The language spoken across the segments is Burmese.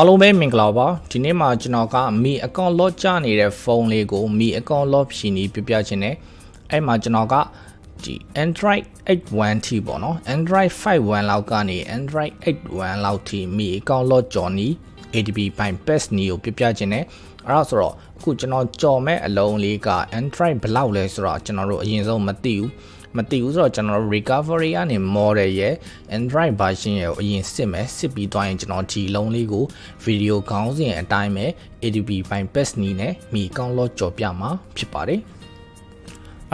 Android 81 ที Android 51 လောက်ကနေ Android 81 လောက်ထိ Mi account log จอนี้ ADB ပိုင်း best นี้ကိုပြပြခြင်းနဲ့အဲ့ဒါဆိုတော့အခုကျွန်တော်ကြော်မဲ့အလုံးလေးက Android ဘလောက်လဲဆိုတော့ကျွန်တော်တို့အရင်ဆုံးမသိဘူးဆိုတော့ကျွန်တော် recovery ကနေ model ရဲ့ Android version ရဲ့အရင်စစ်ပြီးသွားရင်ကျွန်တော်ဒီအလုံးလေးကို video ခေါင်းစဉ်အတိုင်းပဲ ADB ပိုင်း best နီးနဲ့ Mi account log ကြော်ပြမှာဖြစ်ပါတယ်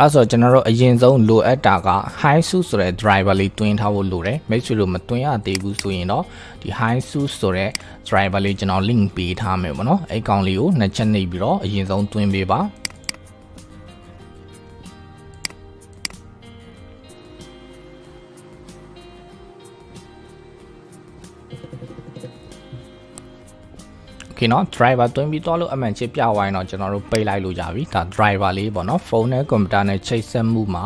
အဲ့ဆိုကျွန်တော်တို့အရင်ဆုံးလိုအပ်တာက Haisu ဆိုတဲ့ driver လေးတွင်းထားဖို့လိုတယ် make sure လို့မတွင်းရသေးဘူးဆိုရင်တော့ဒီ Haisu ဆိုတဲ့ driver လေးကျွန်တော် link ပေးထားမယ်ပေါ့နော် အဲ့ကောင်လေးကို 2 ချက်နှိပ်ပြီးတော့အရင်ဆုံးတွင်းပေးပါ okay เนาะ driver တွင်းပြီးတော့လို့အမှန်ချစ်ပြဝိုင်းတော့ကျွန်တော်တို့ပိတ်လိုက်လို့ရပြီဒါ driver လေးပေါ့เนาะ phone နဲ့ computer နဲ့ချိတ်ဆက်မှုမှာ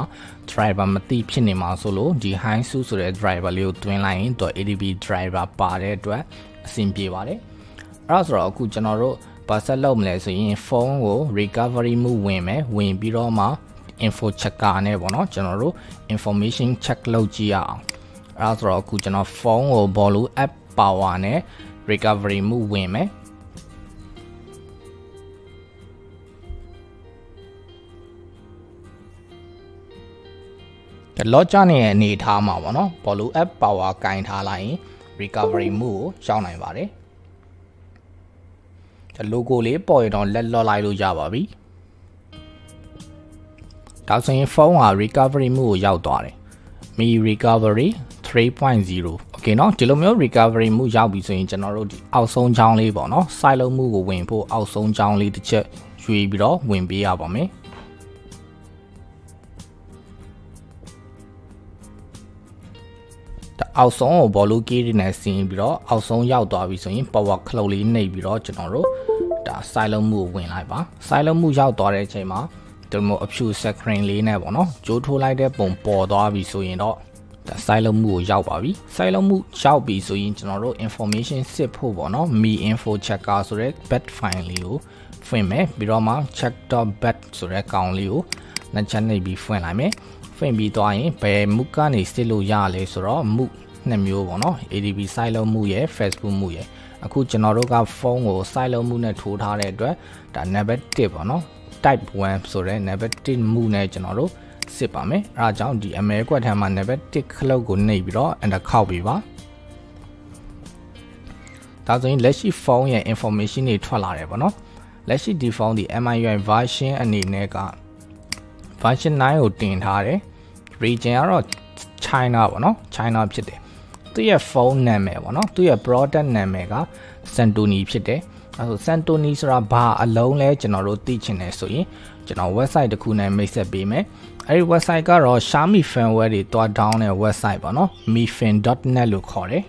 driver မတိဖြစ်နေမှာဆိုလို့ဒီ Haisu ဆိုတဲ့ driver လေးကိုတွင်းလိုက်ရင်တော့ ADB driver ပါတဲ့အတွက်အဆင်ပြေပါတယ် အဲ့ဒါဆိုတော့အခုကျွန်တော်တို့ process လုပ်မလဲဆိုရင် phone ကို recovery မှုဝင်ပြီးတော့မှ info checker နဲ့ပေါ့เนาะကျွန်တော်တို့ information check လုပ်ကြည့်ရအောင် အဲ့ဒါဆိုတော့အခုကျွန်တော် phone ကို volume app power နဲ့ recovery မှုဝင်မယ် လော့ချ်အနေထားမှာပေါ့နော် volume app power ကင်ထားလိုက်ရင် recovery mode ကိုရောက်နိုင်ပါတယ် logo လေးပေါ်ရင်တော့လက်လော့လိုက်လို့ရပါပြီ ဒါဆိုရင် phone ဟာ recovery mode ကိုရောက်သွားတယ် Mi recovery 3.0 okay เนาะ ဒီလိုမျိုး recovery mode ရောက်ပြီဆိုရင်ကျွန်တော်တို့ဒီအောက်ဆုံးချောင်းလေးပေါ့နော် side load mode ကိုဝင်ဖို့အောက်ဆုံးချောင်းလေးတစ်ချက်ရွှေ့ပြီးတော့ဝင်ပေးရပါမယ် အောက်ဆုံးကို volume key နဲ့ဆင်းပြီးတော့အောက်ဆုံးရောက်သွားပြီဆိုရင် power clock လေးနှိပ်ပြီးတော့ကျွန်တော်တို့ဒါ silent mode ဝင်လိုက်ပါ silent mode ရောက်သွားတဲ့အချိန်မှာဒီလိုမျိုးအဖြူ screen လေးနဲ့ပေါ့နော်ကြိုးထိုးလိုက်တဲ့ပုံပေါ်သွားပြီဆိုရင်တော့ဒါ silent mode ကိုရောက်ပါပြီ silent mode ရောက်ပြီဆိုရင်ကျွန်တော်တို့ information စစ်ဖို့ပေါ့နော် mi info checker ဆိုတဲ့ bat file လေးကိုဖွင့်မယ်ပြီးတော့မှ check.bat ဆိုတဲ့ကောင်လေးကို နှိပ်ပြီးဖွင့်လိုက်မယ် ဖွင့်ပြီးသွားရင်ဘယ်မှုကနေစစ်လို့ရလဲဆိုတော့ move 2 မျိုးပေါ့နော် ADB silent mode ရဲ့ Facebook mode ရဲ့အခုကျွန်တော်တို့က phone ကို silent mode နဲ့ထိုးထားတဲ့အတွက်ဒါ number 1 ပေါ့နော် type 1 ဆိုတဲ့ number 1 mode နဲ့ကျွန်တော်တို့စစ်ပါမယ် အဲ့ဒါကြောင့်ဒီ အမဲကွက်ထမ်းမှာ number 1 clock ကိုနှိပ်ပြီးတော့ enter ခောက်ပေးပါ ဒါဆိုရင်လက်ရှိ phone ရဲ့ information တွေထွက်လာတယ်ပေါ့နော် လက်ရှိဒီ phone ဒီ MIUI version အနေနဲ့က version 9 ကိုတင်ထားတယ် region ကတော့ China ပေါ့နော် China ဖြစ်တယ် သူ့ရဲ့ phone နာမည်ပေါ့နော် သူ့ရဲ့ product နာမည်က Santoni ဖြစ်တယ် အဲ့ဆို Santoni ဆိုတာဘာအလုံးလဲကျွန်တော်တို့သိချင်တယ်ဆိုရင်ကျွန်တော် website တစ်ခုနဲ့ မိတ် ဆက်ပေးမယ် အဲ့ဒီ website ကတော့ Xiaomi firmware တွေတွား down တဲ့ website ပေါ့နော် mifin.net လို့ခေါ်တယ်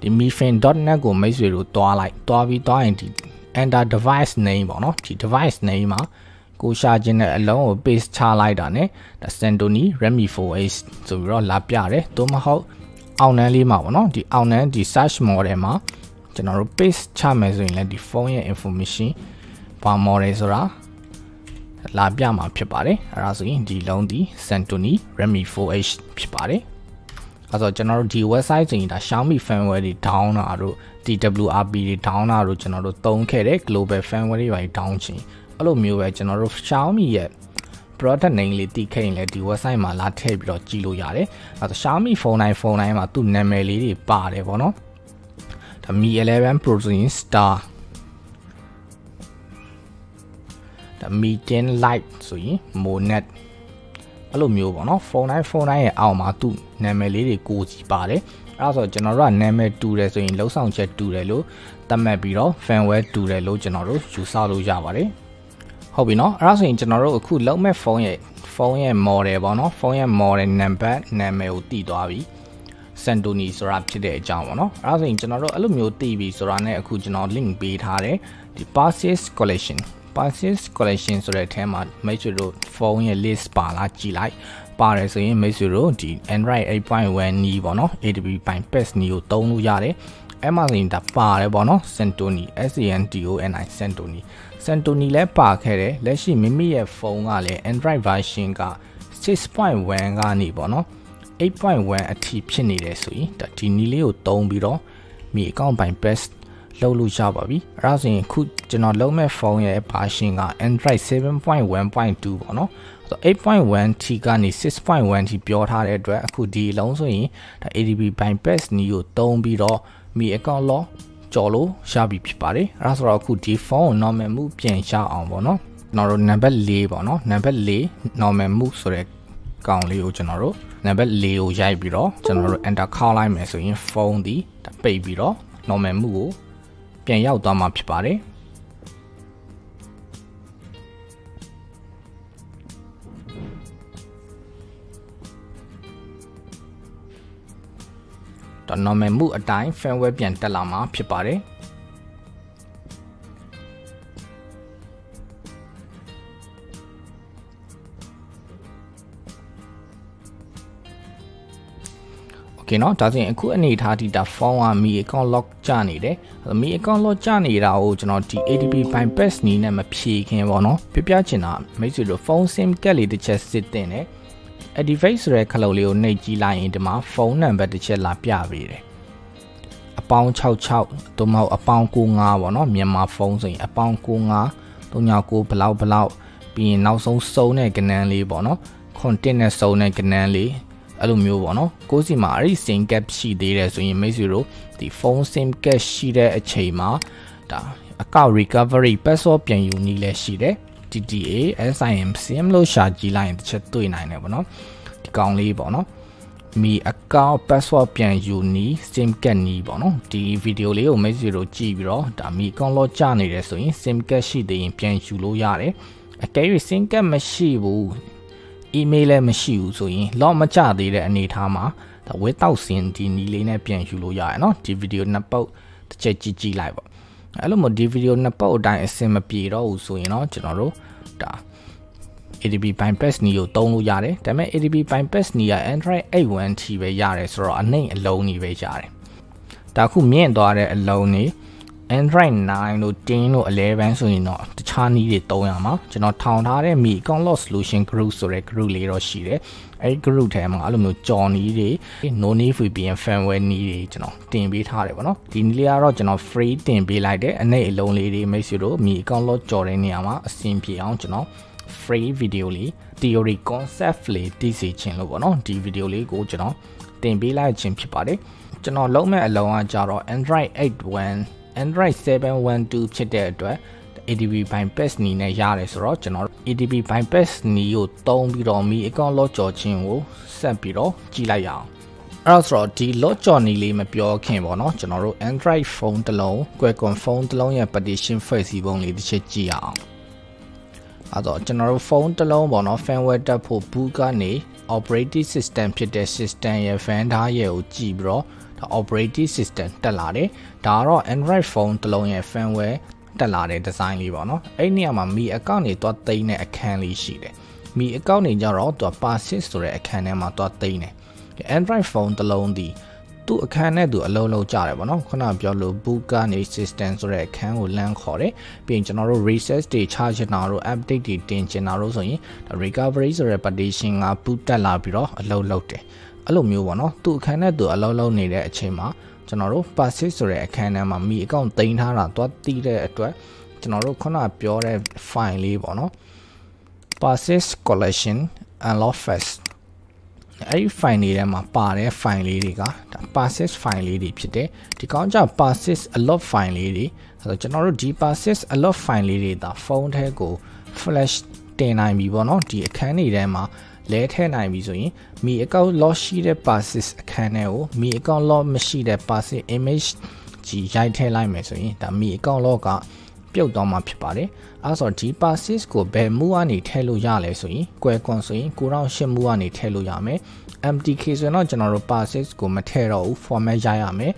ဒီ mifin.net ကို မိတ်ဆွေတို့တွားလိုက်ပြီးရင်ဒီ enter device name ပေါ့နော် ဒီ device name မှာ ကိုရှာခြင်းနဲ့အလုံးကို paste ချလိုက်တာနဲ့ Santoni Redmi 4H ဆိုပြီးတော့လာပြတယ် သို့မဟုတ်အောက်နှန်းလေးမှာပေါ့နော် ဒီအောက်နှန်းဒီ search model မှာကျွန်တော်တို့ paste ချမယ်ဆိုရင်လည်းဒီ phone ရဲ့ information ဘာ model ဆိုတာလာပြမှာဖြစ်ပါတယ် အဲ့ဒါဆိုရင်ဒီလုံးဒီ Santoni Redmi 4H ဖြစ်ပါတယ် အဲ့ဆိုကျွန်တော်တို့ဒီ website ဆိုရင်ဒါ Xiaomi firmware တွေ down တာတို့ TWRP တွေ down တာတို့ကျွန်တော်တို့သုံးခဲ့တဲ့ global firmware တွေပါ down ခြင်း အဲ့လိုမျိုးပဲကျွန်တော်တို့ Xiaomi ရဲ့ product name လေးတိခဲ့ရင်လည်းဒီ website မှာလာထည့်ပြီးတော့ကြည့်လို့ရတယ် အဲ့ဆို Xiaomi phone 9 phone 9 မှာသူ့နာမည်လေးတွေပါတယ်ပေါ့နော် ဒါ Mi 11 Protein Star ဒါ Mi 10 Lite ဆိုရင် Monet အဲ့လိုမျိုးပေါ့နော် phone 9 phone 9 ရဲ့အောက်မှာသူ့နာမည်လေးတွေကိုကြည့်ပါတယ် အဲ့ဒါဆိုကျွန်တော်တို့ကနာမည်တူတယ်ဆိုရင်လှုပ်ဆောင်ချက်တူတယ်လို့သတ်မှတ်ပြီးတော့ firmware တူတယ်လို့ကျွန်တော်တို့ယူဆလို့ရပါတယ် ဟုတ်ပြီเนาะ အဲ့ဒါဆိုရင်ကျွန်တော်တို့အခုလုံးမဲ့ phone ရဲ့ model ပေါ့နော် phone ရဲ့ model number နာမည်ကိုတည်သွားပြီ Santoni ဆိုတာဖြစ်တဲ့အကြောင်းပေါ့နော် အဲ့ဒါဆိုရင်ကျွန်တော်တို့အဲ့လိုမျိုးတည်ပြီဆိုတာနဲ့အခုကျွန်တော် link ပေးထားတယ်ဒီ purchase collection purchase collection ဆိုတဲ့အထဲမှာ make sure တို့ phone ရဲ့ list ပါလာကြည့်လိုက်ပါတယ်ဆိုရင် make sure တို့ဒီ Android 8.1 နီးပေါ့နော် ADB ပိုင်း patch နီးကိုသုံးလို့ရတယ် အဲ့ဒီ 8.1 Amazon ดับป่าเลยบ่เนาะ Santoni S A N T O N I Santoni Santoni แล้วป่าแค่เลยและชิมิมิเย่โฟนก็เลย Android version ก็ 6.1 ก็นี่บ่เนาะ 8.1 อาทิตย์ขึ้นนี่เลยสุดแต่ทีนี้เลยตรงบีรอมี account by best เล่าลูกชาวบีเราสิ่งคุณจะนอนเล่าแม่โฟนเย่ version ก็ Android 7.1.2 บ่เนาะ8.1 ที่กันนี่ 6.1 ที่ပြောထားတဲ့အတွက်အခုဒီအလုံးဆိုရင်ဒါ ADB by best နီးကိုတုံးပြီးတော့မိ account လောကြော်လို့ရပြီဖြစ်ပါတယ်အဲ့ဒါဆိုတော့အခုဒီ phone normal move ပြန်ရအောင်ပေါ့နော်ကျွန်တော်တို့ number 4ပေါ့နော် number 4 normal move ဆိုတဲ့ကောင်လေးကိုကျွန်တော်တို့ number 4ကိုရိုက်ပြီးတော့ကျွန်တော်တို့ enter ခေါက်လိုက်မယ်ဆိုရင် phone ဒီပိတ်ပြီးတော့ normal move ကိုပြန်ရောက်သွားမှာဖြစ်ပါတယ်ตอนนั้นมูอดัยแฟนเว็บเปลี่ยนตลาดมาผิดไปเลยโอเคเนาะจากนี้คู่อันนี้ท่าที่ดาวฟองว่ามีกล้องล็อกจานี่เด้มีกล้องล็อกจานี่เราจะนอนที่ ADB by best นี้เนี่ยมาพีกันวะเนาะเปลี่ยนจริงนะไม่ใช่หรอกฟองซิมแค่เลยที่จะสิทธิ์เนี่ยActivate ဆိုတဲ့ခလုတ်လေးကိုနှိပ်ကြည့်လိုက်ရင်ဒီမှာဖုန်းနံပါတ်တစ်ချက်လာပြပေးတယ်။အပေါင်း66သို့မဟုတ်အပေါင်း95ပေါ့နော်မြန်မာဖုန်းဆိုရင်အပေါင်း95 39ဘလောက်ဘလောက်ပြီးရင်နောက်ဆုံးစုံတဲ့ကဏ္ဍလေးပေါ့နော်content နဲ့စုံတဲ့ကဏ္ဍလေးအဲ့လိုမျိုးပေါ့နော်ကိုယ်စီမှာအဲ့ဒီ SIM cap ရှိသေးတယ်ဆိုရင်မိတ်ဆွေတို့ဒီဖုန်း SIM cap ရှိတဲ့အချိန်မှာဒါ account recovery password ပြန်ယူနည်းလည်းရှိတယ်TDA SIM SIM လို့ရှာကြည့်လိုက်ရင်တစ်ချက်တွေ့နိုင်တယ်ပေါ့နော်ဒီကောင်လေးပေါ့နော်မိ account password ပြန်ယူနီး SIM card နီးပေါ့နော်ဒီဗီဒီယိုလေးကိုမိတ်ဆွေတို့ကြည့်ပြီးတော့ဒါမိ account လောက်ကြာနေတယ်ဆိုရင် SIM card ရှိသေးရင်ပြန်ယူလို့ရတယ်အကယ်၍ SIM card မရှိဘူး email လည်းမရှိဘူးဆိုရင်လောက်မကြသေးတဲ့အနေထားမှာဒါဝက်တောက်စင်ဒီနီးလေးနဲ့ပြန်ယူလို့ရတယ်နော်ဒီဗီဒီယိုနှစ်ပုတ်တစ်ချက်ကြည့်လိုက်ပေါ့အဲ့လိုမျိုးဒီဗီဒီယိုနှစ်ပုတ်အတိုင်းအစင်မပြေတော့ဘူးဆိုရင်တော့ကျွန်တော်တို့ဒါ ADB by best နီးကိုတုံးလို့ရတယ်ဒါပေမဲ့ ADB by best နီးက Android 8.1 ထိပဲရတယ်ဆိုတော့အနှိမ့်အလုံးကြီးပဲရတယ်ဒါခုမြင့်သွားတဲ့အလုံးကြီး Android 9 လို့ 10 လို့11ဆိုရင်တော့တခြားနီးတွေတုံးရမှာကျွန်တော်ထောင်ထားတဲ့ Mi Account Lock Solution Group ဆိုတဲ့ group လေးတော့ရှိတယ်အဲ့ဒီ group ထဲမှာအဲ့လိုမျိုးကြော်နီးတွေ No Need VPN Firmware နီးတွေကျွန်တော်တင်ပေးထားတယ်ပေါ့နော်ဒီနီးလေးကတော့ကျွန်တော် free တင်ပေးလိုက်တယ်အနှိမ့်အလုံးလေးတွေမိတ်ဆွေတို့ Mi Account Lock ကြော်တဲ့နေရာမှာအဆင်ပြေအောင်ကျွန်တော် free video လေး theory concept လေးတည်စီခြင်းလို့ပေါ့နော်ဒီ video လေးကိုကျွန်တော်တင်ပေးလိုက်ခြင်းဖြစ်ပါတယ်ကျွန်တော်လုံးမဲ့အလုံးကကြတော့ Android 8.1Android 7.1.2 ဖြစ်တဲ့အတွက် ADB by best နီးနဲ့ရတယ်ဆိုတော့ကျွန်တော် ADB by best နီးကိုတုံးပြီးတော့မိ account လော့ကြော်ခြင်းကိုဆက်ပြီးတော့ကြည့်လိုက်ရအောင်အဲ့တော့ဆိုတော့ဒီလော့ကြော်နီးလေးမပြောခင်ပေါ့နော်ကျွန်တော်တို့ Android phone တစ်လုံး Qualcomm phone တစ်လုံးရဲ့ partition face ပုံလေးတစ်ချက်ကြည့်ရအောင်အဲ့တော့ကျွန်တော်တို့ phone တစ်လုံးပေါ့နော် firmware တက်ဖို့ boot ကနေ operating system ဖြစ်တဲ့ system ရဲ့ vendor ရဲ့ကိုကြည့်ပြီးတော့operating system တက်လာတယ်ဒါကတော့ Android phone တစ်လုံးရဲ့ firmware တက်လာတဲ့ design လေးပေါ့နော်အဲ့ဒီနေရာမှာ Mi account နေသွားသိမ်းတဲ့အခန်းလေးရှိတယ် Mi account နေကြတော့သူက password ဆိုတဲ့အခန်းထဲမှာသွားသိမ်းတယ် Android phone တစ်လုံးဒီသူ့အခန်းနဲ့သူအလုံးလုံးကြတယ်ပေါ့နော်ခုနပြောလို့ boot ကနေ system ဆိုတဲ့အခန်းကိုလမ်းခေါ်တယ်ပြီးရင်ကျွန်တော်တို့ reset တွေ charge ချင်တာတို့ update တွေတင်ချင်တာတို့ဆိုရင် recovery ဆိုတဲ့ partition က boot တက်လာပြီးတော့အလုံးလုံးတယ်အဲ့လိုမျိုးပေါ့နော်သူအခန်းထဲသူအလုံးလုံးနေတဲ့အချိန်မှာကျွန်တော်တို့ password ဆိုတဲ့အခန်းထဲမှာ Mi account သိမ်းထားတာသွားတီးတဲ့အတွက်ကျွန်တော်တို့ခုနပြောတဲ့ file လေးပေါ့နော် password collection unlock first အဲ့ဒီ file လေးထဲမှာပါတဲ့ file လေးတွေက password file လေးတွေဖြစ်တယ်ဒီကောင်ကြောင့် password unlock file လေးတွေအဲ့တော့ကျွန်တော်တို့ဒီ password unlock file လေးတွေဒါ phone ထဲကို flash တင်နိုင်ပြီပေါ့နော်ဒီအခန်းနေထဲမှာလဲထဲနိုင်ပြီဆိုရင် Mi account lock ရှိတဲ့ passes အခန်းထဲကို Mi account lock မရှိတဲ့ passes image ကြီးရိုက်ထည့်လိုက်မယ်ဆိုရင်ဒါ Mi account lock ကပြုတ်သွားမှာဖြစ်ပါတယ်အဲဆိုဒီ passes ကိုဘယ် move ကနေထည့်လို့ရလဲဆိုရင် Qualcomm ဆိုရင်9008 move ကနေထည့်လို့ရမယ် MTK ဆိုရင်တော့ကျွန်တော်တို့ passes ကိုမထည့်တော့ဘူး format ရိုက်ရမယ်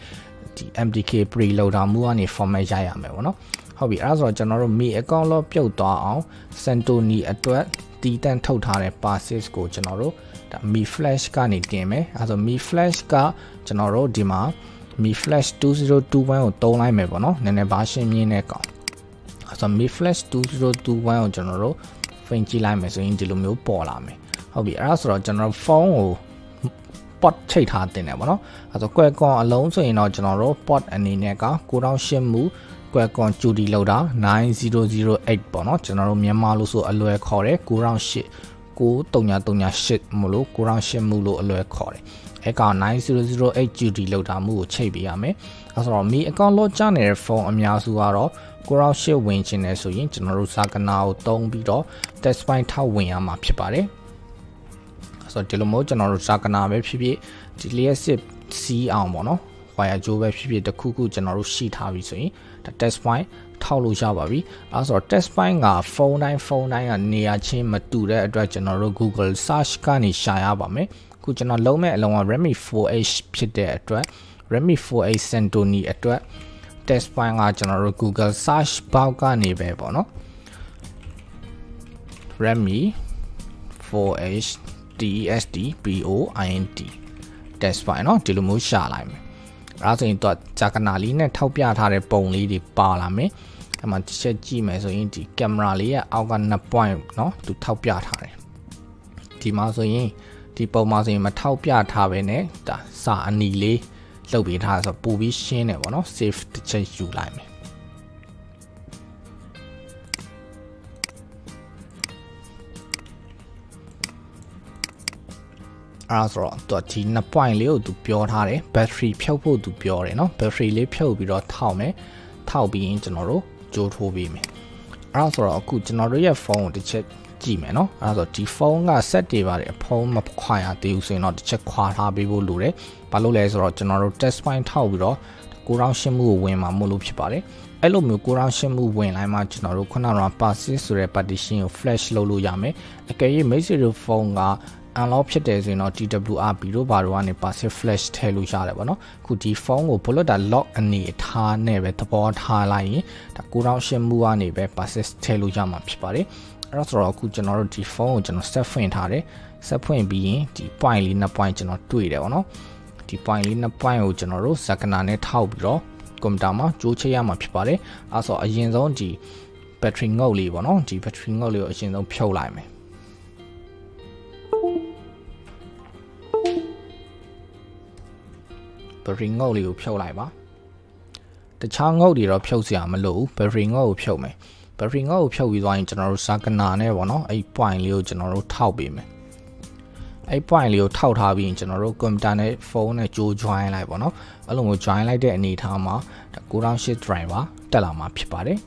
ဒီ MTK preloader move ကနေ format ရိုက်ရမယ်ပေါ့နော်ဟုတ်ပြီအဲဆိုကျွန်တော်တို့ Mi account lock ပြုတ်သွားအောင် Santoni အတွက်တီးတန့်ထုတ်ထားတဲ့ passes ကိုကျွန်တော်တို့ဒါ Mi Flash ကနေတင်မယ်အဲဆို Mi Flash ကကျွန်တော်တို့ဒီမှာ มี flash 2021 ကိုသုံးလိုက်မယ်ပေါ့နော်နည်းနည်းဘာရှင်းမြင်းနဲ့កောင်းအဲ့ဆို mi flash 2021ကိုကျွန်တော်တို့ဖိန်ကြည့်လိုက်မယ်ဆိုရင်ဒီလိုမျိုးပေါ်လာမယ်ဟုတ်ပြီအဲ့ဒါဆိုတော့ကျွန်တော်ဖုန်းကို port ချိတ်ထားတင်တယ်ပေါ့နော်အဲ့ဆိုကွယ်ကွန်အလုံးဆိုရင်တော့ကျွန်တော်တို့ port အနေနဲ့က9008မူကွယ်ကွန် 2D လောက်တာ9008ပေါ့နော်ကျွန်တော်တို့မြန်မာလို့ဆိုအလွယ်ခေါ်တယ်9008 9338မလို့9008မူလို့အလွယ်ခေါ်တယ်အကောင့် 9008 GD လောက်တာမှုကိုချိန်ပေးရမယ်။အဲဆိုတော့မီအကောင့်လော့ချနေတဲ့ဖုန်းအများစုကတော့9008ဝင်ချင်တယ်ဆိုရင်ကျွန်တော်တို့စာကနာကိုသုံးပြီးတော့ testpoint ထောက်ဝင်ရမှာဖြစ်ပါတယ်။အဲဆိုဒီလိုမျိုးကျွန်တော်တို့စာကနာပဲဖြစ်ဖြစ်ဒီလျှက်စစ်စီးအောင်ပေါ့နော်။ wire ကြိုးပဲဖြစ်ဖြစ်တစ်ခုခုကျွန်တော်တို့ရှိထားပြီဆိုရင် testpoint ထောက်လို့ရပါပြီ။အဲဆိုတော့ testpoint ကဖုန်းတိုင်းကနေရာချင်းမတူတဲ့အတွက်ကျွန်တော်တို့ Google search ကနေရှာရပါမယ်။ခုကျွန်တော်လုံးမဲ့အလုံးက Redmi 4H ဖြစ်တဲ့အတွက် Redmi 4H Santoni အတွက် testpoint ကကျွန်တော်တို့ Google search bar ကနေပဲပေါ့နော် Redmi 4H TSD BOINT testpoint เนาะဒီလိုမျိုးရှာလိုက်မယ်အဲဒါဆိုရင်တော့ဂျာကနာလေးနဲ့ထောက်ပြထားတဲ့ပုံလေးတွေပါလာမယ်အဲ့မှာတစ်ချက်ကြည့်မယ်ဆိုရင်ဒီကင်မရာလေးရဲ့အောက်က2 point เนาะသူထောက်ပြထားတယ်ဒီမှာဆိုရင်ဒီပုံမှာဆိုရင်မထောက်ပြထားပဲနဲ့ဒါစာအနီလေးလှုပ်ပေးထားဆိုပို့ပြီးရှင်းတယ်ပေါ့နော် save တစ်ချက်ယူလိုက်မယ်အားဆိုတော့ဒီ2 point လေးကိုသူပြောထားတယ် battery ဖြုတ်ဖို့သူပြောတယ်နော် battery လေးဖြုတ်ပြီးတော့ထောက်မယ်ထောက်ပြီးရင်ကျွန်တော်တို့ကြိုးထိုးပေးမယ်အားဆိုတော့အခုကျွန်တော်တို့ရဲ့ဖုန်းကိုတစ်ချက်ကြည့်မယ်နော်အဲ့ဒါဆိုဒီဖုန်းက set တွေပါတယ်ဖုန်းမခွာရသေးဘူးဆိုရင်တော့တစ်ချက်ခွာထားပေးဖို့လိုတယ်ဘာလို့လဲဆိုတော့ကျွန်တော်တို့ test point ထောက်ပြီးတော့9008ကိုဝင်မှာမို့လို့ဖြစ်ပါတယ်အဲ့လိုမျိုး9008ကိုဝင်လိုက်မှကျွန်တော်တို့ခုနက persist ဆိုတဲ့ partition ကို flash လုပ်လို့ရမယ်အကယ်၍ mic တို့ဖုန်းက unlock ဖြစ်တယ်ဆိုရင်တော့ TWRP တို့ဘာတို့ကနေ persist flash ထည့်လို့ရတယ်ပေါ့နော်အခုဒီဖုန်းကိုဘလို့တာ lock အနေထားနဲ့ပဲသဘောထားလိုက်ရင်ဒါ9008ကနေပဲ persist ထည့်လို့ရမှာဖြစ်ပါတယ်အဲ့တော့အခုကျွန်တော်တို့ဒီဖုန်းကိုကျွန်တော် set ဖွင့်ထားတယ် set ဖွင့်ပြီးရင်ဒီ point လေး2 point ကျွန်တော်တွေ့တယ်ပေါ့နော်ဒီ point လေး2 point ကိုကျွန်တော်တို့ဇကနာနဲ့ထောက်ပြီးတော့ကွန်ပျူတာမှာကြိုးချိတ်ရမှာဖြစ်ပါတယ်အဲ့ဆိုအရင်ဆုံးဒီ battery ငုတ်လေးပေါ့နော်ဒီ battery ငုတ်လေးကိုအရင်ဆုံးဖြုတ်လိုက်မယ် battery ငုတ်လေးကိုဖြုတ်လိုက်ပါတခြားငုတ်တွေတော့ဖြုတ်စရာမလိုဘူး battery ငုတ်ကိုဖြုတ်မယ်battery ငေါ့ကိုဖြုတ်ပြီးသွားရင်ကျွန်တော်တို့စာကနာနဲ့ပေါ့နော်အဲ့ point လေးကိုကျွန်တော်တို့ထောက်ပေးမယ်အဲ့ point လေးကိုထောက်ထားပြီးရင်ကျွန်တော်တို့ကွန်ပျူတာနဲ့ဖုန်းနဲ့ကြိုး join လိုက်ပေါ့နော်အဲ့လိုမျိုး join လိုက်တဲ့အနေထားမှာ9008 driver တက်လာမှာဖြစ်ပါတယ်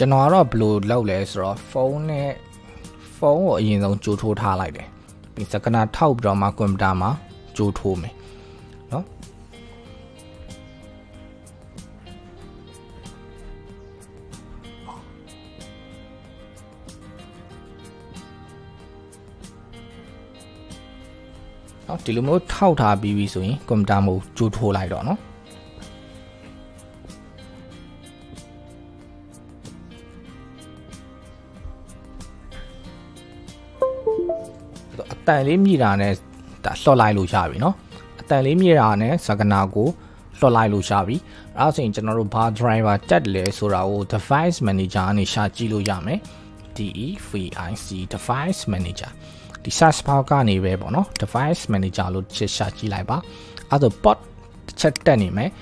ကျွန်တော်ကတော့ဘယ်လိုလုပ်လဲဆိုတော့ဖုန်းကိုအရင်ဆုံးကြိုးထိုးထားလိုက်တယ်ပြီးစကနာထောက်ပြီးတော့မှကွန်ပျူတာမှာကြိုးထိုးမယ်နော်နော်ဒီလိုမျိုးထောက်ထားပြီးပြီဆိုရင်ကွန်ပျူတာမှာကြိုးထိုးလိုက်တော့နော်အတန်လေးမြည်တာနဲ့ဒါလှော့လိုက်လို့ရပြီเนาะအတန်လေးမြည်တာနဲ့စကနာကိုလှော့လိုက်လို့ရပြီအဲဒါဆိုရင်ကျွန်တော်တို့ဘာ driver တက်လဲဆိုတာကို device manager အနေရှာကြည့်လို့ရမယ် DEVIC device manager ဒီ search bar ကနေပဲပေါ့เนาะ device manager လို့ချက်ရှာကြည့်လိုက်ပါအဲဒါ port တစ်ချက်တက်နေမယ်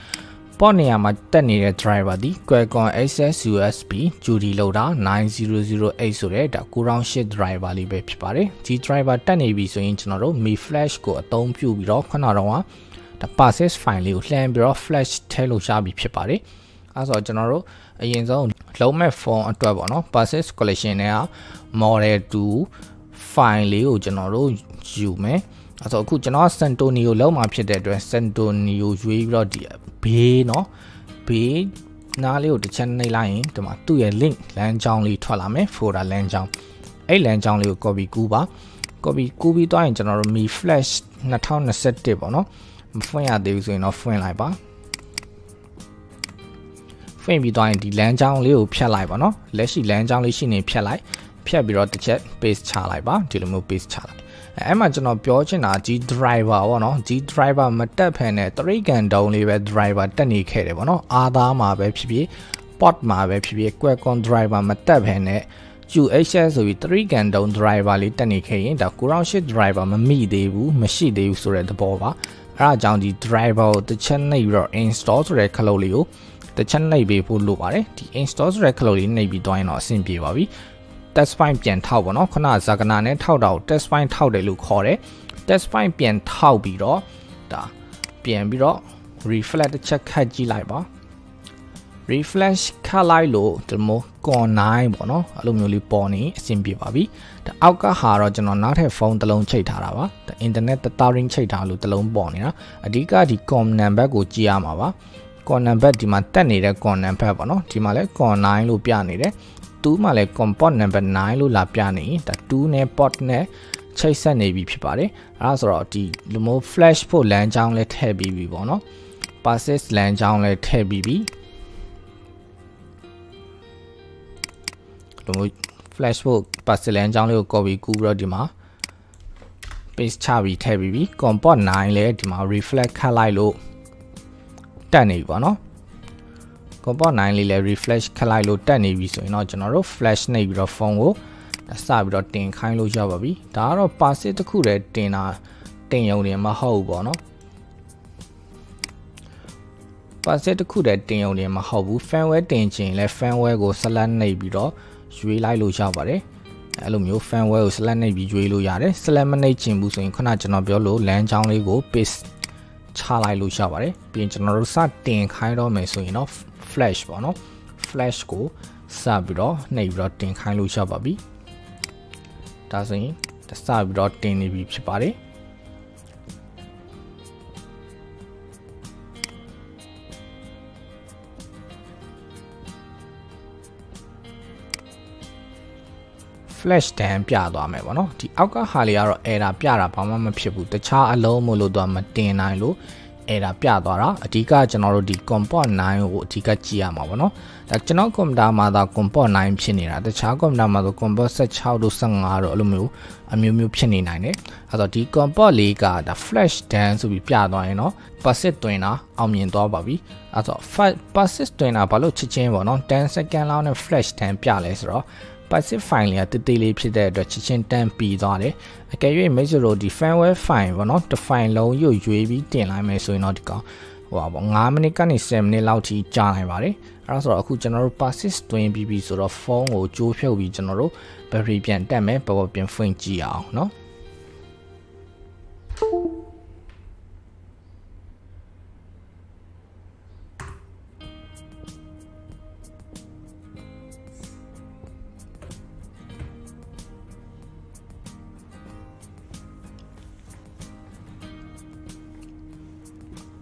port နေရာမှာတက်နေတဲ့ driver ဒီ Qualcomm Access USB Judy လောက်တာ9008ဆိုတဲ့ဒါ9008 driver လေးပဲဖြစ်ပါတယ်ဒီ driver တက်နေပြီဆိုရင်ကျွန်တော်တို့ Mi Flash ကိုအသုံးပြုပြီးတော့ခုနကတော့ဒါ process file လေးကိုလှမ်းပြီးတော့ flash ထည့်လို့ရပြီဖြစ်ပါတယ်အဲဆိုတော့ကျွန်တော်တို့အရင်ဆုံးလုံးမဲ့ phone အတွက်ပေါ့နော် process collection နဲ့က model 2 file လေးကိုကျွန်တော်တို့ယူမယ်အဲ့တော့အခုကျွန်တော်စန်တိုနီကိုလောက်มาဖြစ်တဲ့အတွက်စန်တိုနီကိုရွေးပြီးတော့ဒီဘေးเนาะဘေးနားလေးကိုတစ်ချက်နှိပ်လိုက်ရင်ဒီမှာသူ့ရဲ့ link လမ်းကြောင်းလေးထွက်လာမယ် folder လမ်းကြောင်းအဲ့လမ်းကြောင်းလေးကို copy ကူးပါ copy ပြီးသွားရင်ကျွန်တော်တို့ mi flash 2021ပေါ့နော်မဖွင့်ရသေးဘူးဆိုရင်တော့ဖွင့်လိုက်ပါဖွင့်ပြီးသွားရင်ဒီလမ်းကြောင်းလေးကိုဖြတ်လိုက်ပါနော်လက်ရှိလမ်းကြောင်းလေးရှိနေဖြတ်လိုက်ဖြတ်ပြီးတော့တစ်ချက် paste ချလိုက်ပါဒီလိုမျိုး paste ချလိုက်အဲ့မှာကျွန်တော်ပြောချင်တာ G driver ပေါ့နော် G driver မတက်ဖ နဲ့ 3G တုံးလေးပဲ driver တက်နေခဲ့တယ်ပေါ့နော်အာသားမှာပဲဖြစ်ဖြစ် port မှာပဲဖြစ်ဖြစ် Qualcomm driver မတက်ဖ နဲ့ QHS ဆိုပြီး 3G တုံး driver လေးတက်နေခဲ့ရင်ဒါ 908 driver မမိသေးဘူးမရှိသေးဘူးဆိုတဲ့သဘောပါအဲ့အကြောင်းဒီ driver ကိုတစ်ချက်နှိပ်ပြီးတော့ install ဆိုတဲ့ခလုတ်လေးကိုတစ်ချက်နှိပ်ပေးဖို့လိုပါတယ်ဒီ install ဆိုတဲ့ခလုတ်လေးနှိပ်ပြီးသွားရင်တော့အဆင်ပြေပါပြီtestpoint ပြန်ထောက်ပါနော်ခုနဇာကနာနဲ့ထောက်တာကို testpoint ထောက်တယ်လို့ခေါ်တယ် testpoint ပြန်ထောက်ပြီးတော့ဒါပြန်ပြီးတော့ refresh တစ်ချက်ခတ်ကြည့်လိုက်ပါ refresh ခတ်လိုက်လို့ဒီမို corner ပေါ့နော်အဲ့လိုမျိုးလေးပေါ်နေအဆင်ပြေပါပြီဒါအောက်ကဟာတော့ကျွန်တော်နောက်ထပ်ဖုန်းတစ်လုံးချိန်ထားတာပါဒါ internet 1000 ချိန်ထားလို့တစ်လုံးပေါ်နေတာအဓိကဒီ com number ကိုကြည့်ရမှာပါ com number ဒီမှာတက်နေတဲ့ com number ပေါ့နော်ဒီမှာလဲ corner လို့ပြနေတယ်2မှာလဲ comport number 9လို့လာပြနေဒါ2နဲ့ port နဲ့ချိတ်ဆက်နေပြီဖြစ်ပါတယ်အဲ့ဒါဆိုတော့ဒီလိုမျိုး flash ဖို့လမ်းကြောင်းလဲထည့်ပြီးပြီပေါ့နော် passes လမ်းကြောင်းလဲထည့်ပြီးပြီလိုမျိုး flash ဖို့ passes လမ်းကြောင်းလေးကို copy ကူးပြီးတော့ဒီမှာ paste ချပြီးထည့်ပြီးပြီ comport 9လဲဒီမှာ reflect ခတ်လိုက်လို့တက်နေပြီပေါ့နော်comport 9လေးလဲ refresh ခက်လိုက်လို့တက်နေပြီဆိုရင်တော့ကျွန်တော်တို့ flash နှိပ်ပြီးတော့ဖုန်းကိုစပြီးတော့တင်ခိုင်းလို့ရပါပြီဒါကတော့ passive တစ်ခုတည်းတင်တာတင်ရုံနဲ့မဟုတ်ဘူးပေါ့နော် passive တစ်ခုတည်းတင်ရုံနဲ့မဟုတ်ဘူး firmware တင်ချင်လဲ firmware ကို select နှိပ်ပြီးတော့ရွေးလိုက်လို့ရပါတယ်အဲ့လိုမျိုး firmware ကို select နှိပ်ပြီးရွေးလို့ရတယ် select မနှိပ်ချင်ဘူးဆိုရင်ခုနကျွန်တော်ပြောလို့လမ်းကြောင်းလေးကို paste ချလိုက်လို့ရပါတယ်ပြီးရင်ကျွန်တော်တို့စတင်ခိုင်းတော့မယ်ဆိုရင်တော့flash ပေါ့နော် flash ကိုစပြီးတော့နှိပ်ပြီးတော့တင်ခိုင်းလို့ရပါပြီဒါဆိုရင်စပြီးတော့တင်နေပြီဖြစ်ပါတယ်flash တန်ပြသွားမယ်ပေါ့နော်ဒီအောက်ကဟာလေးကတော့ error ပြတာဘာမှမဖြစ်ဘူးတခြားအလုံးမလို့တော့မတင်နိုင်လို့အဲ့ဒါပြသွားတာအဓိကကျွန်တော်တို့ဒီ comport 9ကိုအဓိကကြည့်ရမှာပေါ့နော်ဒါကျွန်တော်ကွန်ပျူတာမှာသာ comport 9ဖြစ်နေတာတခြားကွန်ပျူတာမှာဆို comport 16တို့15တို့အဲ့လိုမျိုးအမျိုးမျိုးဖြစ်နေနိုင်တယ်အဲ့တော့ဒီ comport 4ကဒါ flash down ဆိုပြီးပြသွားရင်တော့ passive တွင်တာအောင်မြင်သွားပါပြီအဲ့တော့ passive တွင်တာဘာလို့ချက်ချင်းပေါ့နော်10 second လောက်နဲ့ flash down ပြလဲဆိုတော့ passive file လေးကတိတိလေးဖြစ်တဲ့အတွက်ချက်ချင်းတန်းပြီးသွားတယ်အကယ်၍ measure တို့ဒီ firmware file ပေါ့နော် ဒီ file လုံးရွေးပြီးတင်လိုက်မယ်ဆိုရင်တော့ဒီကောင်ဟိုပါ9မိနစ်ကနေ10မိနစ်လောက်ထိကြာနိုင်ပါတယ်အဲ့ဒါဆိုတော့အခုကျွန်တော်တို့ passive တွင်ပြီးပြီဆိုတော့ phone ကိုကြိုးဖြုတ်ပြီးကျွန်တော်တို့ battery ပြန်တက်မယ်ပေါ်ပြန်ဖွင့်ကြည့်အောင်နော်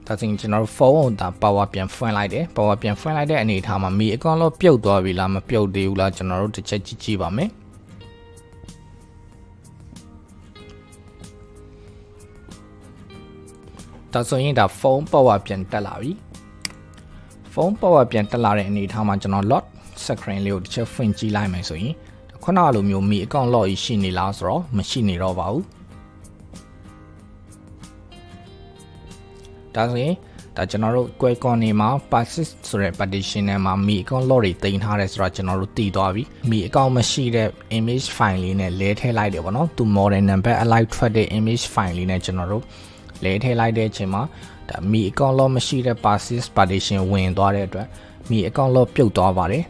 ဒါဆိုရင်ကျွန်တော်ဖုန်းကိုဒါ power ပြန်ဖွင့်လိုက်တယ် power ပြန်ဖွင့်လိုက်တဲ့အနေအထားမှာ mi account လောက်ပြုတ်သွားပြီလားမပြုတ်သေးဘူးလားကျွန်တော်တို့တစ်ချက်ကြည့်ပါမယ်ဒါဆိုရင်ဒါဖုန်း power ပြန်တက်လာပြီဖုန်း power ပြန်တက်လာတဲ့အနေအထားမှာကျွန်တော် lock screen လေးကိုတစ်ချက်ဖွင့်ကြည့်လိုက်မယ်ဆိုရင်ခုနလိုမျိုး mi account လောက်ကြီးရှိနေလားဆိုတော့မရှိနေတော့ပါဘူးဒါဆိုရင်ဒါကျွန်တော်တို့ Qualcomm နေမှာ Passive ဆိုတဲ့ partition နဲ့မှာ Mi account lot တွေတင်ထားတယ်ဆိုတော့ကျွန်တော်တို့တည်သွားပြီ Mi account မရှိတဲ့ image file လေးနဲ့လဲထည့်လိုက်တယ်ပေါ့နော်သူ model number အလိုက်ထွက်တဲ့ image file လေးနဲ့ကျွန်တော်တို့လဲထည့်လိုက်တဲ့အချိန်မှာဒါ Mi account lot မရှိတဲ့ Passive partition ဝင်သွားတဲ့အတွက် Mi account lot ပြုတ်သွားပါတယ်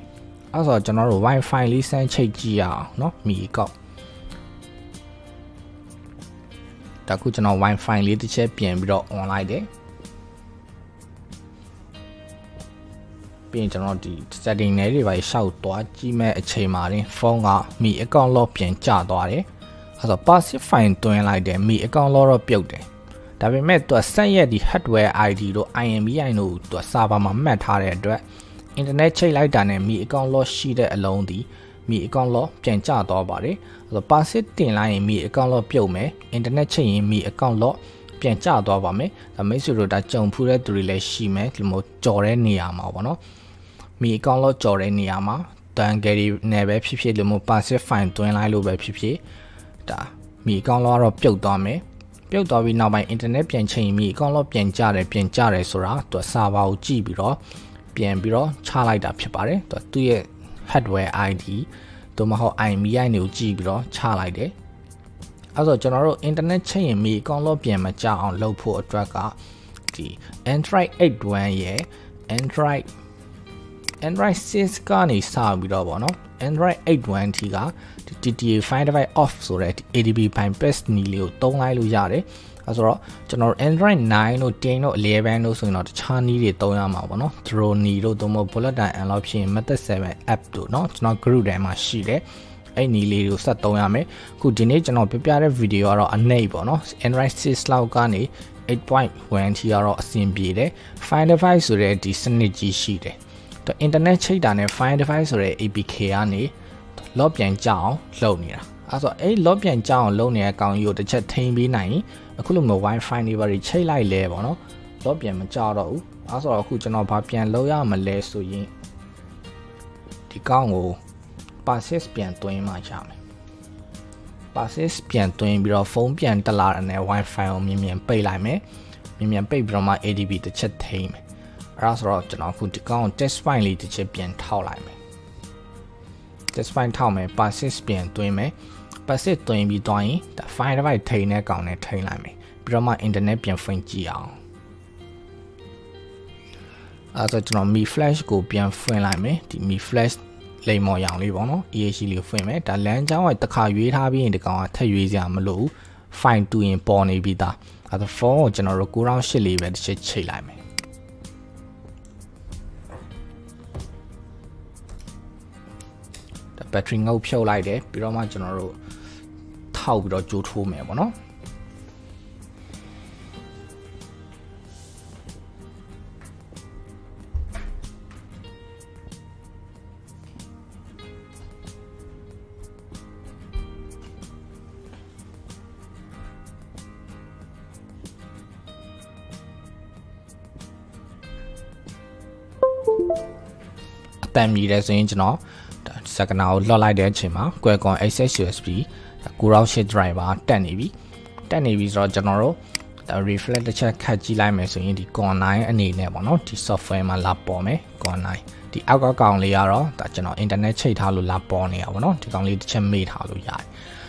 အဲဆိုတော့ကျွန်တော်တို့ Wi-Fi လေးစမ်းချိန်ကြည့်ရအောင်နော် Mi account ဒါခုကျွန်တော် Wi-Fi လေးတစ်ချက်ပြင်ပြီးတော့ on လိုက်တယ်ပြင်ကျွန်တော်ဒီ setting တွေပဲရှောက်သွားကြည့်မဲ့အချိန်မှာတင်ဖုန်းက mi account log ပြန်ကျသွားတယ်အဲဆို passive file တွင်လိုက်တယ် mi account log တော့ပြုတ်တယ်ဒါပေမဲ့သူကဆက်ရက်ဒီ hardware id တို့ IMEI တို့သူက server မှာမှတ်ထားတဲ့အတွက် internet ချိတ်လိုက်တာနဲ့ mi account log ရှိတဲ့အလုံးဒီ มีอีกองล้อเปลี่ยนจ่าต่อไปเลยแล้วภาษาที่ไหนมีอีกองล้อเปลี่ยวไหมอินเทอร์เน็ตใช้มีอีกองล้อเปลี่ยนจ่าต่อไปไหมแต่ไม่สุดเราจะพูดถึงเรื่องชีวิตที่มันจอเรนี่อามาวันนั้นมีอีกองล้อจอเรนี่อามาตอนเกิดในแบบพิเศษที่มันภาษาฟังตัวไหนรูปแบบพิเศษแต่มีอีกองล้อเราเปลี่ยวต่อไหมเปลี่ยวต่อไปนอกไปอินเทอร์เน็ตเปลี่ยนใช้มีอีกองล้อเปลี่ยนจ่าเลยสุราตัวซาบาวจีบีร้อเปลี่ยนบีร้อชาไลดาพิบาร์เลยตัวตัวhardware ID ตัวมาเขา IMEI นิ้วจีบแล้วชาไล่เด้อาจจะจนเราอินเทอร์เน็ตใช้มีกล้องลบเปลี่ยนมาจากเอาลบผู้ตรวจกับที่ Android 8วันเย่ Android 6ก็นี่สาวบีรอบเนาะ Android 8วันที่ก็ที่ที่ Find Device Off ส่วนที่ ADB ไปเปิดนี่เลยต้องไล่ลุยเลยอาจจะจนเรา Android 9 โน้ต 10 โน้ต 11 โน้ตส่วนนั้นชาหนีเดียวตัวนั้นมาวันนั้นโดรนี่เราตัวมันพูดได้อันเราเพียงไม่ต้องใช้แอปตัวนั้นจนเรากรุ๊ปได้มาสิเลยไอ้นี่เลยเราสัตว์ตัวนั้นไหมคือทีนี้จนเราไปอะไรวิดีโอเราอันไหนบ้างเนาะ Android 6 เราก็นี่ 8.1 ที่เราเสียงบีเลย Find Device ส่วนที่สนิทจีสิเลยตัวอินเทอร์เน็ตใช้ได้ใน Find Device ส่วน APK อันนี้ลบอย่างเจ้าเล่านี่ละอาจจะไอ้ลบอย่างเจ้าเล่าเนี่ยการอยู่แต่จะทิ้งไปไหนคุณลุงมา Wi-Fi นี่บริใช้ไล่เลยบ่เนาะลบอย่างมันเจ้าเราอาจจะคุณจะนอนพักเปลี่ยนเล่าย่ามันเลยสุดยิ่งที่ก้าวภาษาเปลี่ยนตัวเองมาใช่ไหมภาษาเปลี่ยนตัวเองบีเราโฟนเปลี่ยนตลาดใน Wi-Fi มีไปไล่ไหมมีไปประมาณ ADB แต่จะทิ้งอาจจะจะนอนคุณที่ก้าว testpoint นี่จะเปลี่ยนเท่าไหร่ไหมtestpoint เท่าไหม process เปลี่ยนตัวไหม process ตัวมีตัวนี้แต่ file ไว้เทในกล่องในเทไล่ไหมเพราะว่าอินเทอร์เน็ตเปลี่ยนฟังจีเอาอาจจะเรามี flash ก็เปลี่ยนฟังไล่ไหมที่มี flash เลยมองอย่างนี้บ้างเนาะ EAC เลยฟังไหมแต่หลังจากว่าตะขาอยู่ท่าพี่เด็กก็ถ้าอยู่จะไม่รู้ file ตัวนี้ปอนในบีตาอาจจะ phone จะเรากูเราเฉลี่ยแบบจะเฉลี่ยไหมแบตเตอรี่เงาเพียวไล่เด้พี่เรามาจนเราเท่าพี่เราจูทูแม่บ่เนาะแต่มีได้สิ่งจนสกนาลไลเดนเช่นมาเกี่ยวกับ SSD กูเราเช็ดไดรฟ์ว่า10 MB เราจะนอนรู้แต่ reflect จะแค่จีไลน์ไม่ส่วนที่ก่อนไหนอันนี้เนี่ยบ้างเนาะที่ซอฟต์แวร์มาลับปอไหมก่อนไหนที่เอาก็กลางเลยอะเราแต่จะนอนอินเทอร์เน็ตใช้ทารุลับปอเนี่ยบ้างเนาะที่กลางเลยจะมีทารุใหญ่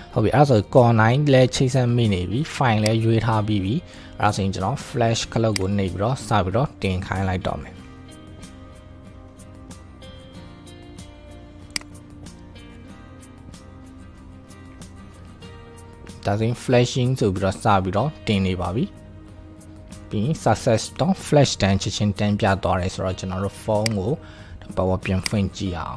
เขาบอกว่าก่อนไหนและใช้เส้นมีเนี่ยวิไฟและยูทาบีวิเราสิ่งจะนอน flash ก็เรากูเนี่ยเราสายเราเตียงขายไลดอมแต่สิ่ง flashing สูบเราสาบเราเต็มเลยบ่บีเป็น success ต้อง flash แต่เช่นเช่นเต็มไปต่อเลยสำหรับจนเราฟงกูแต่พอว่าเปลี่ยนฟังจีเอา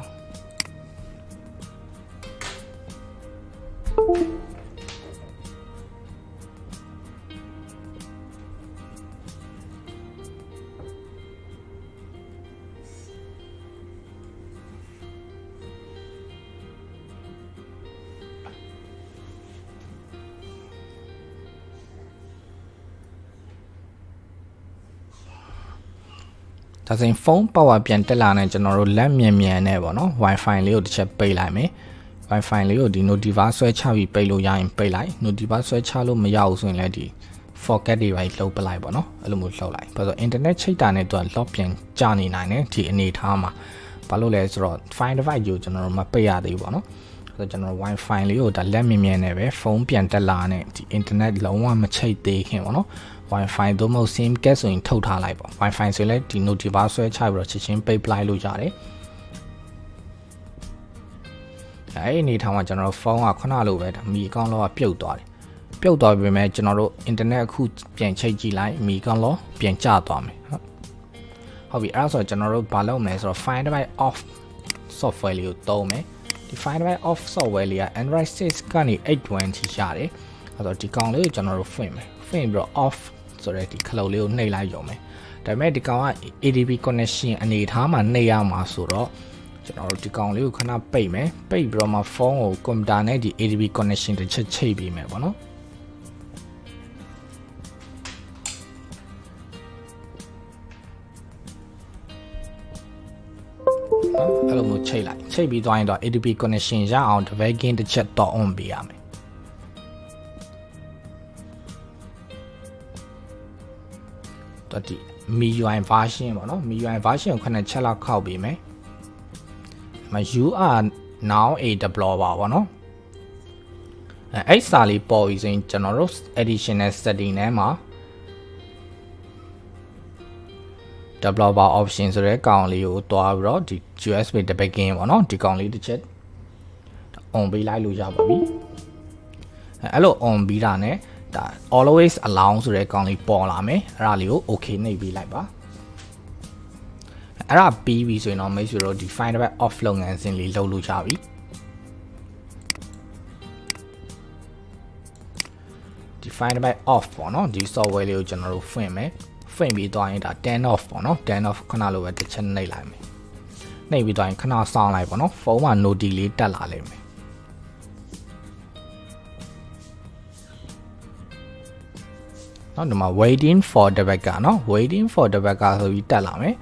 ถ้าสิ่งโฟม power เปลี่ยนตลาดในจนเราเล่นเมียเมียเนี่ยบ่เนาะ Wi-Fi เลยอยู่ที่จะไปไล่ไหม Wi-Fi เลยอยู่ที่ device สวยชาวีไปลุยยังไปไล่ device สวยชาลุไม่ยาวส่วนเลยที่ forget device เราไปไล่บ่เนาะเราหมดเราไล่เพราะว่าอินเทอร์เน็ตใช้ได้ในตัวเราเปลี่ยนจานีไหนเนี่ยที่อันนี้ทำมาพอเราเลยสำหรับ find device อยู่จนเราไม่ไปอะไรบ่เนาะแต่จนเรา Wi-Fi เลยอยู่แต่เล่นเมียเมียเนี่ยเว้ยโฟมเปลี่ยนตลาดเนี่ยที่อินเทอร์เน็ตเราว่ามันใช้ได้แค่บ่เนาะWi-Fi ตัวมันซิมแค่ส่วนเท่าท่าไรบ่ Wi-Fi ส่วนเล็กที่โน้ตที่บ้านส่วนใช้บริษัทเช่นไปปลายลุยจ่าเลยไอ้นี่ทำมาจนเราฟ้องว่าข้างหน้าลุยไปมีกล้องล้อเปลี่ยวตัวเลยเปลี่ยวตัวไปไหมจนเราอินเทอร์เน็ตคู่เปลี่ยนใช้จีไลน์มีกล้องล้อเปลี่ยนจ่าตัวไหมเขาบอกว่าส่วนจนเราบาร์เล่ไหมส่วน Find Device Off ซอฟต์แวร์อยู่ตัวไหมที่ Find Device Off ซอฟต์แวร์เลย Android 6ก็นี่8.1ที่จ่าเลยเอาตัวที่กล้องเลยจนเราฟ้องไหมเฟรมเรา off ส่วนใดที่เราเลี้ยวในไลน์อยู่ไหมแต่แม้ที่เขาว่า ADB connection อันนี้ถ้ามันในยามาสุดแล้วจ ကျွန်တော်တို့ဒီကောင်လေးကိုခဏပိတ်မယ်ပိတ်ပြီးတော့မှဖုန်းကိုကွန်ပျူတာနဲ့ဒီ ADB connection တစ်ချက်ချိန်ပေးမယ်ပေါ့နော်အဲ့လိုမျိုးချိန်လိုက်ချိန်ပြီးသွားရင်တော့ ADB connection ရအောင် device တစ်ချက်တော့ on ပေးရမယ်တော့ဒီ MIUI version ပေါ့နော် MIUI version ကိုခဏချက်လောက်ခောက်ပေးမယ်မ you are now a developer ပေါ့နော်အဲ့စာလေးပေါ်ပြီးဆိုရင်ကျွန်တော်တို့ additional setting နဲ့မှာ developer option ဆိုတဲ့ကောင်လေးကိုတွားပြီးတော့ဒီ USB debugging ပေါ့နော်ဒီကောင်လေးတစ်ချက် on ပေးလိုက်လို့ရပါပြီအဲ့လို on ပြီးတာ ਨੇ ဒါ always allow ဆိုတဲ့ကောင်လေးပေါ်လာမယ်အဲ့ဒါလေးကို okay နှိပ်ပေးလိုက်ပါအဲ့ဒါပြီးပြီဆိုရင်တော့မိတ်ဆွေတို့ဒီ find back off လုပ်ငန်းစဉ်လေးလုပ်လို့ရပြီဒီ find back off ပေါ့နော်ဒီ software လေးကိုကျွန်တော်တို့ဖွင့်မယ်ဖွင့်ပြီးသွားရင်ဒါ turn off ပေါ့နော် turn off ခဏလိုပဲတစ်ချက်နှိပ်လိုက်မယ်နှိပ်ပြီးသွားရင်ခဏဆောင်းလိုက်ပေါ့နော်ဖုန်းမှာ notification လေးတက်လာလိမ့်မယ်နောက်ဒီမှာ waiting for the backup နော် waiting for the backup ဆိုပြီးတက်လာမယ်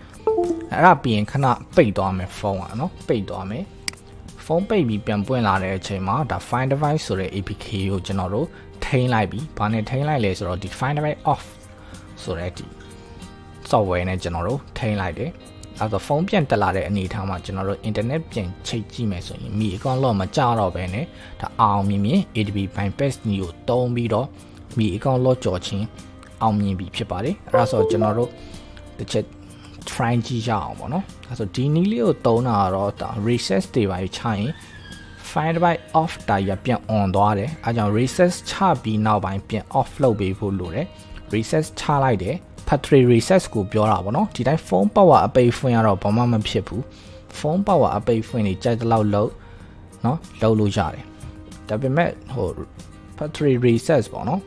အဲ့ဒါပြီးရင်ခဏပိတ်သွားမယ်ဖုန်းอ่ะเนาะပိတ်သွားမယ်ဖုန်းပိတ်ပြီးပြန်ပွင့်လာတဲ့အချိန်မှာဒါ find device ဆိုတဲ့ APK ကိုကျွန်တော်တို့ထိန်းလိုက်ပြီဘာနဲ့ထိန်းလိုက်လဲဆိုတော့ဒီ find device off ဆိုတဲ့ဒီ software နဲ့ကျွန်တော်တို့ထိန်းလိုက်တယ်အဲ့တော့ဖုန်းပြန်တက်လာတဲ့အနေအထားမှာကျွန်တော်တို့ internet ပြန်ချိန်ကြည့်မယ်ဆိုရင်Mi account lock မကြတော့ဘဲနဲ့ဒါအောင်မြင်မြင် ADB bypass နီးကိုတုံးပြီးတော့ Mi account lock ကြော်ချင်းအောင်မြင်ပြီဖြစ်ပါတယ်အဲ့ဒါဆိုကျွန်တော်တို့တစ်ချက်try ကြည့်ရအောင်ပေါ့နော်အဲဆိုဒီနီးလေးကိုတုံးတာတော့ဒါ recess တွေပါချရင် find by off တာရပြန် on သွားတယ်အဲကြောင့် recess ချပြီးနောက်ပိုင်းပြန် off လုပ်ပေးဖို့လိုတယ် recess ချလိုက်တယ် battery recess ကိုပြောတာပေါ့နော်ဒီတိုင်း phone power အပိတ်ဖွင့်ရတော့ဘာမှမဖြစ်ဘူး phone power အပိတ်ဖွင့်နေကြိုက်တဲ့လောက်လောက်နော်လောက်လို့ရတယ်ဒါပေမဲ့ဟို battery recess ပေါ့နော်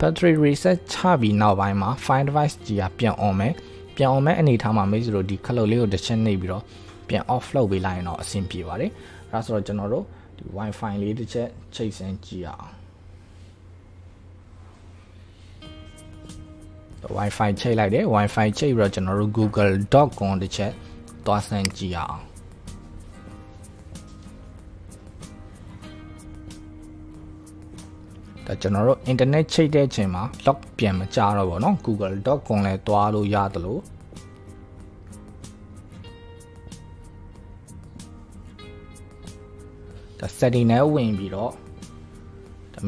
battery recess ချပြီးနောက်ပိုင်းမှာ find device ကြီးကပြန် on မယ်ပြန်အောင်မဲ့အနေထားမှာမိတ်ဆွေတို့ဒီခလုတ်လေးကိုတစ်ချက်နှိပ်ပြီးတော့ပြန် off လုပ်ပေးလိုက်ရင်တော့အဆင်ပြေပါတယ်။ဒါဆိုတော့ကျွန်တော်တို့ဒီ Wi-Fi လေးတစ်ချက်ချိန်ဆကြည့်ရအောင်။ Wi-Fi ချိန်လိုက်တယ်။ Wi-Fi ချိန်ပြီးတော့ကျွန်တော်တို့ google.com တစ်ချက်သွားဆန်းကြည့်ရအောင်။ဒါကျွန်တော်တို့ internet ချိန်တဲ့အချိန်မှာ log ပြန်မကြတော့ဘောเนาะ google.com လဲတွားလို့ရတယ်လို့ဒါ setting နဲ့ဝင်ပြီးတော့ဒါ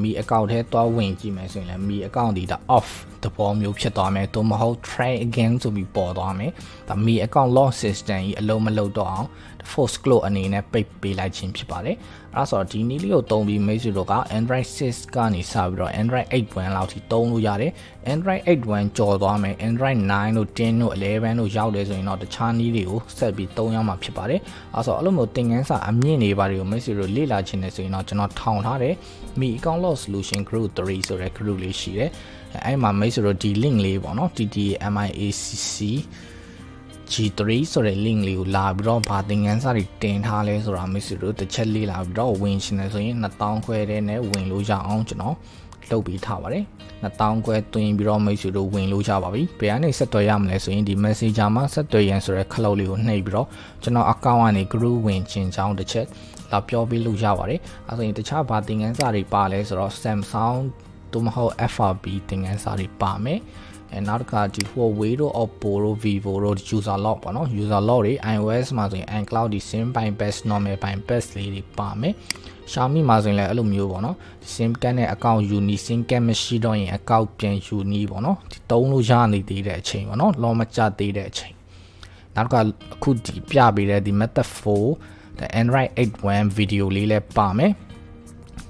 Mi account ထဲတွားဝင်ကြည့်မယ်ဆိုရင်လဲ Mi account ဒီဒါ off သဘောမျိုးဖြစ်သွားမယ်သို့မဟုတ် try again ဆိုပြီးပေါ်သွားမယ်ဒါ Mi account lock system ကြီးအလုံးမလုံးတော့အောင် force close အနေနဲ့ပိတ်ပေးလိုက်ခြင်းဖြစ်ပါတယ်အဲ့ဆိုတော့ဒီနည်းလေးကိုသုံးပြီးမိတ်ဆွေတို့က Android 6ကနေစပြီးတော့ Android 8.1 လောက်ထိသုံးလို့ရတယ် Android 8.1 ကျော်သွားမယ် Android 9တို့10တို့11တို့ရောက်တယ်ဆိုရင်တော့တခြားနည်းတွေကိုဆက်ပြီးသုံးရမှာဖြစ်ပါတယ်အဲ့ဆိုတော့အဲ့လိုမျိုးသင်ခန်းစာအမြင့်တွေပါတွေကိုမိတ်ဆွေတို့လေ့လာခြင်းနဲ့ဆိုရင်တော့ကျွန်တော်ထောင်ထားတဲ့ Mi Account Lock Solution Group 3ဆိုတဲ့ group လေးရှိတယ်အဲ့မှာမိတ်ဆွေတို့ဒီ link လေးပေါ့နော် TTMIACCG3 ဆိုတဲ့ link လေးကိုလာပြီးတော့ဘာသင်ခန်းစာတွေတင်ထားလဲဆိုတာမိတ်ဆွေတို့တစ်ချက်လေးလာပြီးတော့ဝင်ရှင်နေဆိုရင်2000ခွဲတဲ့နဲ့ဝင်လို့ရအောင်ကျွန်တော်လုပ်ပြီးထားပါတယ်2000ခွဲတွင်ပြီးတော့မိတ်ဆွေတို့ဝင်လို့ရပါပြီဘယ်ကနေဆက်သွယ်ရမလဲဆိုရင်ဒီ messenger မှာဆက်သွယ်ရန်ဆိုတဲ့ခလုတ်လေးကိုနှိပ်ပြီးတော့ကျွန်တော် account ကနေ group ဝင်ခြင်းကြောင်းတစ်ချက်လာပြောပေးလို့ရပါတယ်အဲဆိုရင်တခြားဘာသင်ခန်းစာတွေပါလဲဆိုတော့ Samsung တို့မဟုတ် FRB သင်ခန်းစာတွေပါမယ်နောက်တစ်ခါဒီ Huawei တို့ Oppo တို့ Vivo တို့ user log ပေါ့နော် user log တွေ iOS မှာဆိုရင် iCloud ဒီ SIM bypass normal bypass လေးတွေပါမယ် Xiaomi မှာဆိုရင်လည်းအဲ့လိုမျိုးပေါ့နော် SIM card နဲ့ account unique SIM card မရှိတော့ရင် account ပြန် unique ပေါ့နော်ဒီတုံးလို့ရနေသေးတဲ့အချိန်ပေါ့နော်လောမကျသေးတဲ့အချိန်နောက်တစ်ခါအခုဒီပြပေးတဲ့ဒီ method 4 the Android 8.1 video လေးလည်းပါမယ်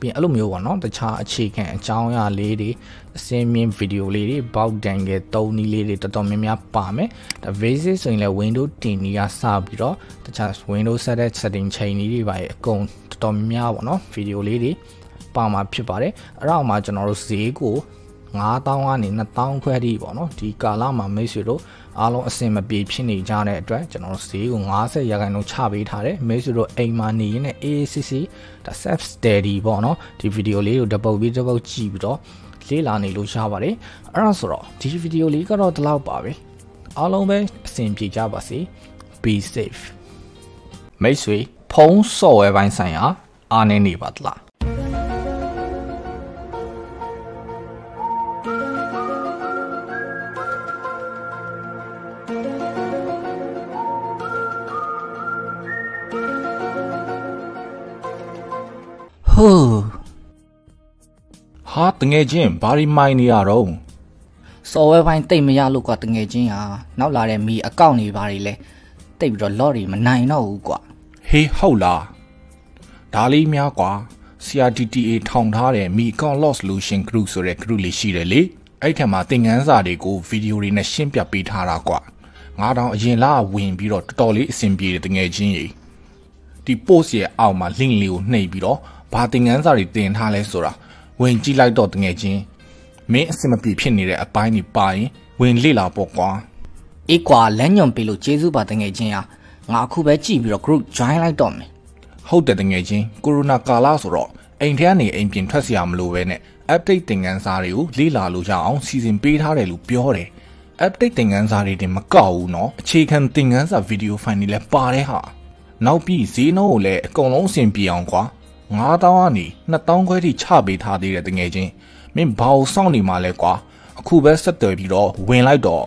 ပြင်အဲ့လိုမျိုးပေါ့နော်တခြားအခြေခံအကြောင်းအရာလေးတွေအစင်းမြင်ဗီဒီယိုလေးတွေဘောက်တန်ငယ်သုံးနည်းလေးတွေတော်တော်များများပါမယ်ဒါ basic ဆိုရင်လည်း Windows 10နီးကစပြီးတော့တခြား Windows 7 setting ချိန်နည်းတွေပါရအကုန်တော်တော်များပေါ့နော်ဗီဒီယိုလေးတွေပါမှာဖြစ်ပါတယ်အဲ့တော့မှကျွန်တော်တို့ဈေးကို 9000 ကနေ 2000 ခွဲထိပေါ့နော်ဒီကာလမှာမိတ်ဆွေတို့အားလုံးအဆင်မပြေဖြစ်နေကြတဲ့အတွက်ကျွန်တော်ဈေးကို50% ချပေးထားတယ်မိတ်ဆွေတို့အိမ်မှာနေရင် AACC ဒါ self steady ပေါ့နော်ဒီဗီဒီယိုလေးကိုတစ်ပုတ်ပြီးတစ်ပုတ်ကြည့်ပြီးတော့လေးလာနေလို့ရပါတယ်အဲ့ဒါဆိုတော့ဒီဗီဒီယိုလေးကတော့ဒီလောက်ပါပဲအားလုံးပဲအဆင်ပြေကြပါစေ be safe မိတ်ဆွေဖုန်းဆော့ဝဲပိုင်းဆိုင်ရာအားနည်းနေပါသလားဟိုးဟာတငယ်ချင်းဘာရီမိုင်းနေရတော့ဆော်ဝဲပိုင်းတိတ်မရလို့ကွာတငယ်ချင်းဟာနောက်လာတဲ့မီအကောင့်တွေဘာတွေလဲတိတ်ပြီးတော့လော့တွေမနိုင်တော့ဘူးကွာဟေးဟုတ်လားဒါလေးများကွာ CRDTA ထောင်ထားတဲ့မီအကောင့် loss solution group ဆိုတဲ့ group လေးရှိတယ်လေအဲ့ထက်မှာသင်ခန်းစာတွေကိုဗီဒီယိုတွေနဲ့ရှင်းပြပေးထားတာကွာ9000အရင်လားဝင်ပြီးတော့တော်တော်လေးအဆင်ပြေတယ်တငယ်ချင်းကြီးဒီ post ရဲ့အောက်မှာ link လေးကိုနှိပ်ပြီးတော့ဘာသင်ခန်းစာတွေတင်ထားလဲဆိုတာဝင်ကြည့်လိုက်တော့တငယ်ချင်းမင်းအဆင်မပြေဖြစ်နေတဲ့အပိုင်းတွေပါရင်ဝင်လေ့လာပေါ့ကွာအေးကွာလမ်းညွန်ပေးလို့ကျေးဇူးပါတငယ်ချင်းငါအခုပဲကြည့်ပြီးတော့ group join လိုက်တော့မယ်ဟုတ်တယ်တငယ်ချင်းကိုရိုနာကာလဆိုတော့အိမ်ထဲကနေအိမ်ပြင်ထွက်စရာမလိုပဲနဲ့ update သင်ခန်းစာတွေကိုလေ့လာလို့ရအောင်စီစဉ်ပေးထားတယ်လို့ပြောတယ် update သင်ခန်းစာတွေတင်မကောက်ဘူးနော်အခြေခံသင်ခန်းစာ video file တွေလည်းပါတယ်ဟာနောက်ပြီးဈေးနှုန်းကိုလည်းအကုန်လုံးအဆင်ပြေအောင်ကွာ9000ကနေ 2000 ခွဲထိချပေးထားသေးတယ်တငယ်ချင်းမင်းဘာလို့စောင့်နေမှာလဲကွာအခုပဲဆက်သွယ်ပြီးတော့ဝင်လိုက်တော့